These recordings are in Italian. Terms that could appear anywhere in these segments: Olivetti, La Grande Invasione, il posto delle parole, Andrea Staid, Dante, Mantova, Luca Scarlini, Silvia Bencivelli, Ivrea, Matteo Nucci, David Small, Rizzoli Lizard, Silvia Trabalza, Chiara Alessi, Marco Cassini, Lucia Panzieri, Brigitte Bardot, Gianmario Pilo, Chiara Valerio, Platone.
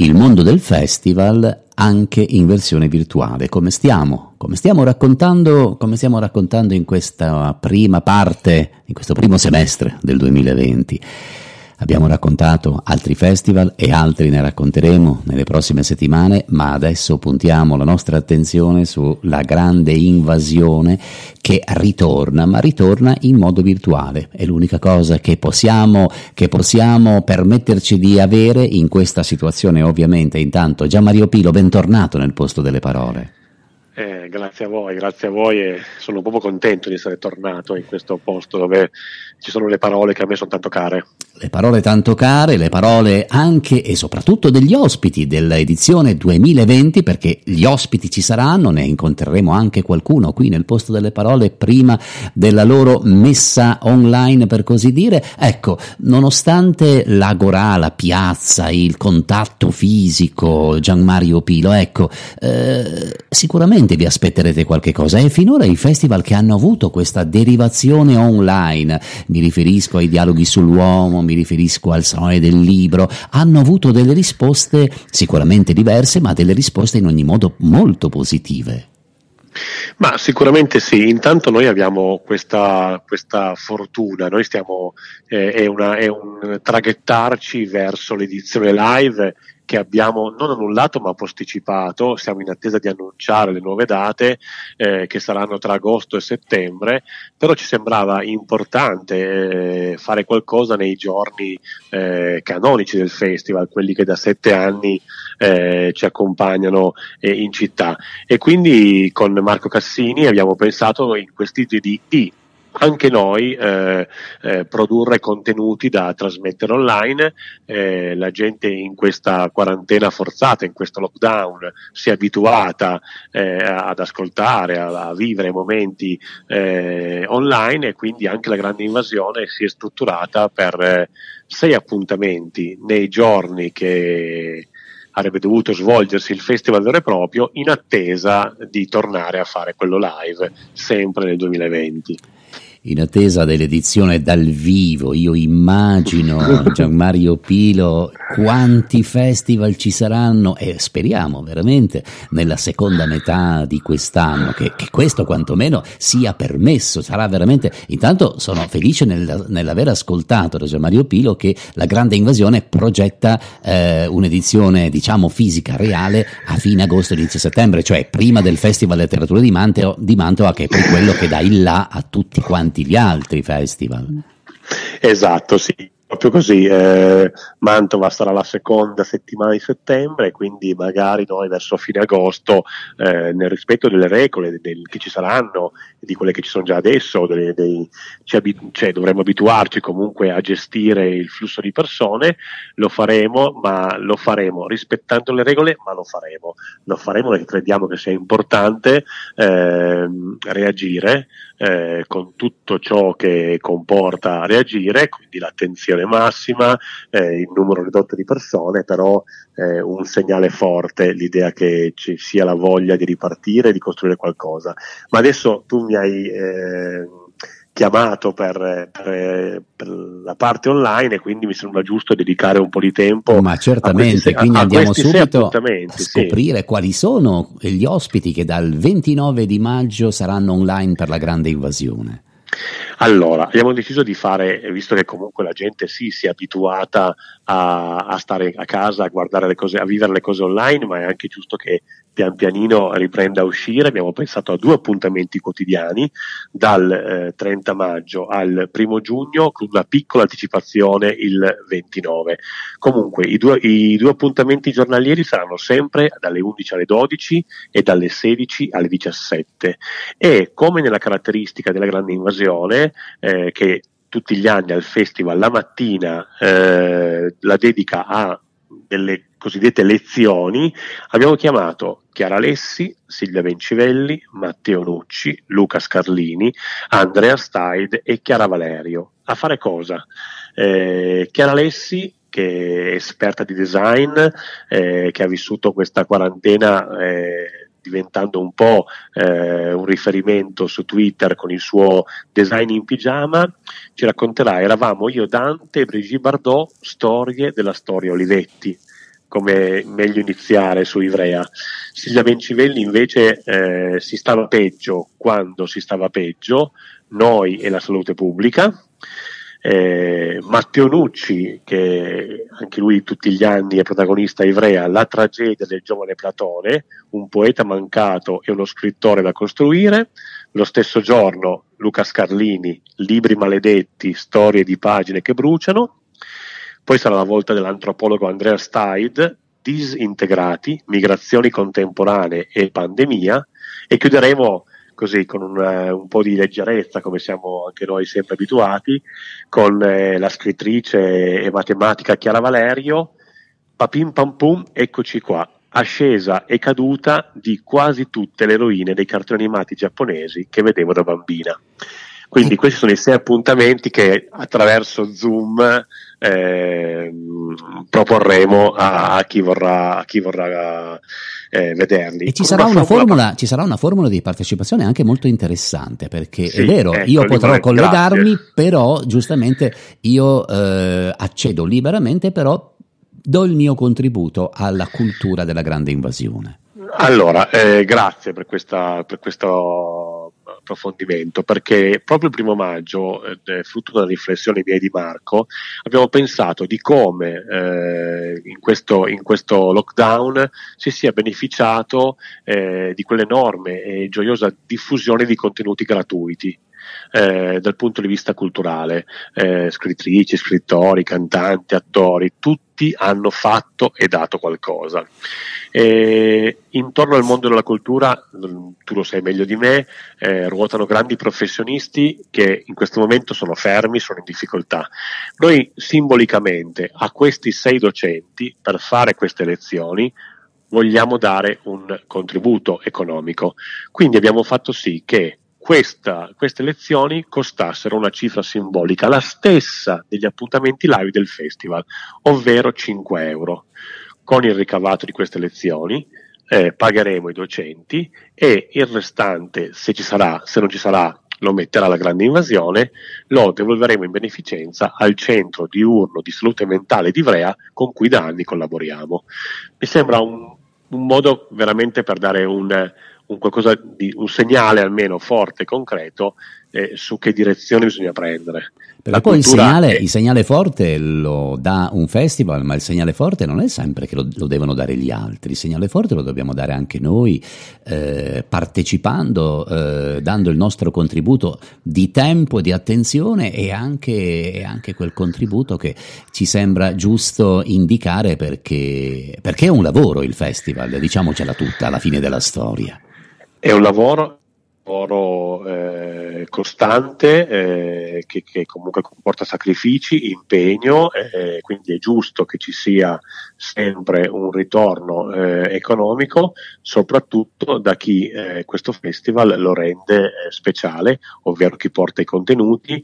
il mondo del festival anche in versione virtuale, come stiamo raccontando in questa prima parte, in questo primo semestre del 2020. Abbiamo raccontato altri festival e altri ne racconteremo nelle prossime settimane, ma adesso puntiamo la nostra attenzione sulla grande invasione che ritorna, ma ritorna in modo virtuale. È l'unica cosa che possiamo permetterci di avere in questa situazione, ovviamente. Intanto, Gianmario Pilo, bentornato nel posto delle parole. Grazie a voi, e sono proprio contento di essere tornato in questo posto dove ci sono le parole che a me sono tanto care. Le parole tanto care, le parole anche e soprattutto degli ospiti dell'edizione 2020, perché gli ospiti ci saranno, ne incontreremo anche qualcuno qui nel posto delle parole prima della loro messa online, per così dire. Ecco, nonostante l'agorà, la piazza, il contatto fisico, Gianmario Pilo, ecco, sicuramente vi aspetterete qualche cosa, e finora i festival che hanno avuto questa derivazione online, mi riferisco ai dialoghi sull'uomo, mi riferisco al Salone del Libro, hanno avuto delle risposte sicuramente diverse, ma delle risposte in ogni modo molto positive. Ma sicuramente sì, intanto noi abbiamo questa fortuna, noi stiamo è un traghettarci verso l'edizione live che abbiamo non annullato ma posticipato. Siamo in attesa di annunciare le nuove date che saranno tra agosto e settembre, però ci sembrava importante fare qualcosa nei giorni canonici del festival, quelli che da 7 anni ci accompagnano in città, e quindi con Marco Cassini abbiamo pensato in questi GDT anche noi produrre contenuti da trasmettere online. La gente in questa quarantena forzata, in questo lockdown, si è abituata ad ascoltare, a vivere momenti online, e quindi anche la grande invasione si è strutturata per 6 appuntamenti nei giorni che avrebbe dovuto svolgersi il festival vero e proprio, in attesa di tornare a fare quello live sempre nel 2020. In attesa dell'edizione dal vivo, io immagino, Gianmario Pilo, quanti festival ci saranno, e speriamo veramente nella seconda metà di quest'anno che questo quantomeno sia permesso. Sarà veramente, intanto sono felice nell'aver ascoltato da Gianmario Pilo che la grande invasione progetta un'edizione, diciamo, fisica, reale, a fine agosto, inizio settembre, cioè prima del Festival Letteratura di Mantova, che è poi quello che dà il là a tutti quanti gli altri festival. Esatto, sì, proprio così. Mantova sarà la seconda settimana di settembre, quindi magari noi verso fine agosto, nel rispetto delle regole che ci saranno, di quelle che ci sono già adesso, dovremmo abituarci comunque a gestire il flusso di persone. Lo faremo rispettando le regole, ma lo faremo perché crediamo che sia importante reagire con tutto ciò che comporta reagire, quindi l'attenzione massima, il numero ridotto di persone, però un segnale forte, l'idea che ci sia la voglia di ripartire, di costruire qualcosa. Ma adesso tu mi hai chiamato per la parte online, e quindi mi sembra giusto dedicare un po' di tempo. Ma certamente, quindi andiamo subito a scoprire quali sono gli ospiti che dal 29 di maggio saranno online per la grande invasione. Allora, abbiamo deciso di fare, visto che comunque la gente si è abituata a stare a casa, a guardare le cose, a vivere le cose online, ma è anche giusto che pian pianino riprenda a uscire. Abbiamo pensato a 2 appuntamenti quotidiani dal 30 maggio al 1 giugno, con una piccola anticipazione il 29. Comunque i due appuntamenti giornalieri saranno sempre dalle 11 alle 12 e dalle 16 alle 17, e come nella caratteristica della grande invasione, che tutti gli anni al festival la mattina la dedica a delle cosiddette lezioni, abbiamo chiamato Chiara Alessi, Silvia Bencivelli, Matteo Nucci, Luca Scarlini, Andrea Staid e Chiara Valerio. A fare cosa? Chiara Alessi, che è esperta di design, che ha vissuto questa quarantena diventando un po' un riferimento su Twitter con il suo design in pigiama, ci racconterà: eravamo io, Dante e Brigitte Bardot, storie della storia Olivetti. come meglio iniziare su Ivrea. Silvia Bencivelli invece si stava peggio quando si stava peggio, noi e la salute pubblica. Matteo Nucci, che anche lui tutti gli anni è protagonista a Ivrea, la tragedia del giovane Platone, un poeta mancato e uno scrittore da costruire. Lo stesso giorno Luca Scarlini, libri maledetti, storie di pagine che bruciano. Poi sarà la volta dell'antropologo Andrea Staid, disintegrati, migrazioni contemporanee e pandemia, e chiuderemo così con un po' di leggerezza, come siamo anche noi sempre abituati, con la scrittrice e matematica Chiara Valerio, papim pam pum, eccoci qua, ascesa e caduta di quasi tutte le eroine dei cartoni animati giapponesi che vedevo da bambina. Quindi questi sono i 6 appuntamenti che attraverso Zoom proporremo a chi vorrà vederli. E ci sarà una formula di partecipazione anche molto interessante, perché sì, è vero, io potrò collegarmi, grazie. Però giustamente io accedo liberamente, però do il mio contributo alla cultura della grande invasione. Allora, grazie per questo approfondimento, perché proprio il 1° maggio, frutto della riflessione mia e di Marco, abbiamo pensato di come in questo lockdown si sia beneficiato di quell'enorme e gioiosa diffusione di contenuti gratuiti. Dal punto di vista culturale, scrittrici, scrittori, cantanti, attori, tutti hanno fatto e dato qualcosa. Intorno al mondo della cultura, tu lo sai meglio di me, ruotano grandi professionisti che in questo momento sono fermi, sono in difficoltà. Noi simbolicamente a questi 6 docenti, per fare queste lezioni, vogliamo dare un contributo economico. Quindi abbiamo fatto sì che queste lezioni costassero una cifra simbolica, la stessa degli appuntamenti live del festival, ovvero 5 euro. Con il ricavato di queste lezioni pagheremo i docenti e il restante, se ci sarà, se non ci sarà, lo metterà la grande invasione, lo devolveremo in beneficenza al centro diurno di salute mentale di Ivrea, con cui da anni collaboriamo. Mi sembra un modo veramente per dare un segnale almeno forte e concreto su che direzione bisogna prendere. Perché poi il segnale forte lo dà un festival, ma il segnale forte non è sempre che lo devono dare gli altri, il segnale forte lo dobbiamo dare anche noi, partecipando, dando il nostro contributo di tempo, di attenzione e anche quel contributo che ci sembra giusto indicare, perché è un lavoro il festival, diciamocela tutta alla fine della storia. È un lavoro costante che comunque comporta sacrifici, impegno, quindi è giusto che ci sia sempre un ritorno economico, soprattutto da chi questo festival lo rende speciale, ovvero chi porta i contenuti,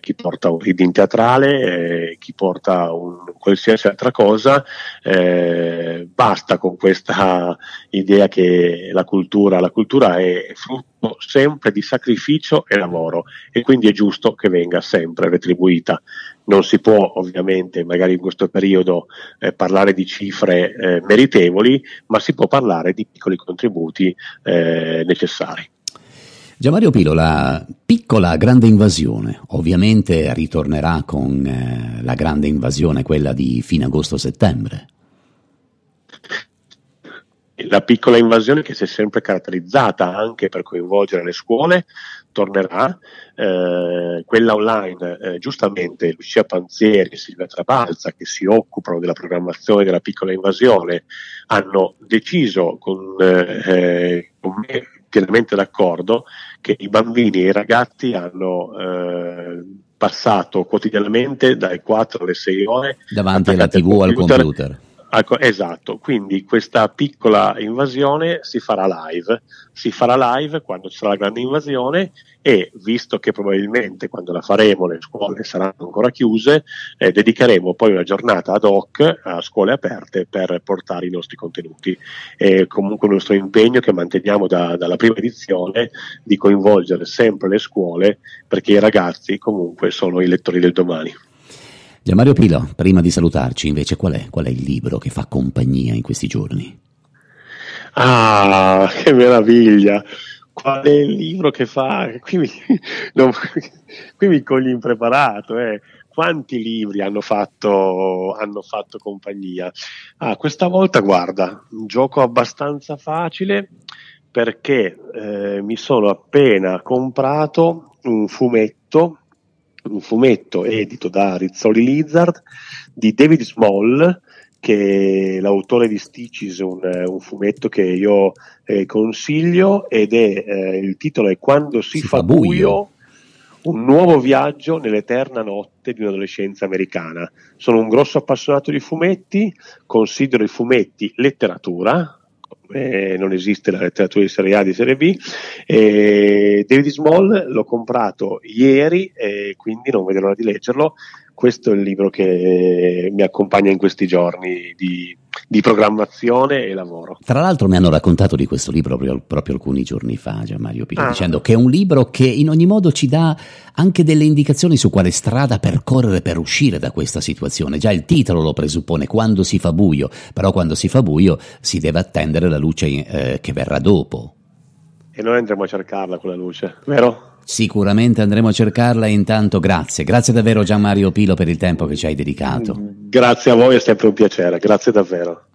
chi porta un reading teatrale, chi porta un qualsiasi altra cosa. Basta con questa idea che la cultura è frutto sempre di sacrificio e lavoro, e quindi è giusto che venga sempre retribuita. Non si può ovviamente magari in questo periodo parlare di cifre meritevoli, ma si può parlare di piccoli contributi necessari. Gianmario Pilo, la piccola grande invasione ovviamente ritornerà con la grande invasione, quella di fine agosto-settembre. La piccola invasione, che si è sempre caratterizzata anche per coinvolgere le scuole, tornerà. Quella online, giustamente Lucia Panzieri e Silvia Trabalza, che si occupano della programmazione della piccola invasione, hanno deciso con me pienamente d'accordo che i bambini e i ragazzi hanno passato quotidianamente dalle 4 alle 6 ore davanti alla TV o al computer. Esatto, quindi questa piccola invasione si farà live quando ci sarà la grande invasione, e visto che probabilmente quando la faremo le scuole saranno ancora chiuse, dedicheremo poi una giornata ad hoc a scuole aperte per portare i nostri contenuti. È comunque il nostro impegno che manteniamo dalla prima edizione di coinvolgere sempre le scuole, perché i ragazzi comunque sono i lettori del domani. Gianmario Pilo, prima di salutarci invece qual è il libro che fa compagnia in questi giorni? Ah, che meraviglia! Qual è il libro che fa? Qui mi cogli impreparato, eh. Quanti libri hanno fatto compagnia? Ah, questa volta, guarda, un gioco abbastanza facile perché mi sono appena comprato un fumetto edito da Rizzoli Lizard di David Small, che è l'autore di Stitches, un fumetto che io consiglio, ed è il titolo è Quando si fa buio, un nuovo viaggio nell'eterna notte di un'adolescenza americana. Sono un grosso appassionato di fumetti, considero i fumetti letteratura, non esiste la letteratura di serie A, di serie B, David Small l'ho comprato ieri e quindi non vedo l'ora di leggerlo. Questo è il libro che mi accompagna in questi giorni di programmazione e lavoro. Tra l'altro mi hanno raccontato di questo libro proprio alcuni giorni fa, Gianmario Pilo, dicendo che è un libro che in ogni modo ci dà anche delle indicazioni su quale strada percorrere per uscire da questa situazione. Già il titolo lo presuppone, Quando si fa buio, però quando si fa buio si deve attendere la luce che verrà dopo. E noi andremo a cercarla quella luce, vero? Sicuramente andremo a cercarla. Intanto grazie davvero Gianmario Pilo per il tempo che ci hai dedicato. Grazie a voi, è sempre un piacere, grazie davvero.